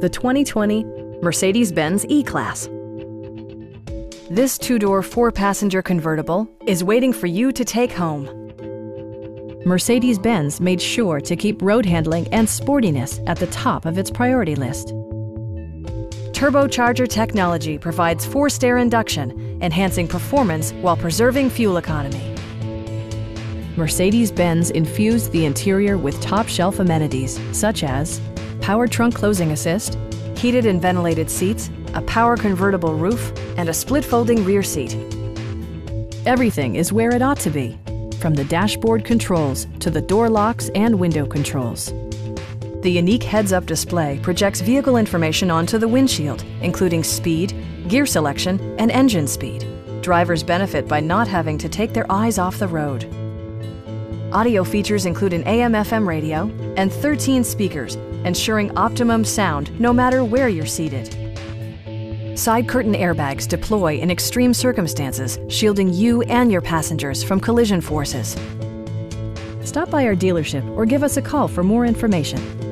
the 2020 Mercedes-Benz E-Class. This two-door, four-passenger convertible is waiting for you to take home. Mercedes-Benz made sure to keep road handling and sportiness at the top of its priority list. Turbocharger technology provides forced air induction, enhancing performance while preserving fuel economy. Mercedes-Benz infused the interior with top-shelf amenities such as power trunk closing assist, heated and ventilated seats, a power convertible roof, and a split-folding rear seat. Everything is where it ought to be, from the dashboard controls to the door locks and window controls. The unique heads-up display projects vehicle information onto the windshield, including speed, gear selection, and engine speed. Drivers benefit by not having to take their eyes off the road. Audio features include an AM/FM radio and 13 speakers, ensuring optimum sound no matter where you're seated. Side curtain airbags deploy in extreme circumstances, shielding you and your passengers from collision forces. Stop by our dealership or give us a call for more information.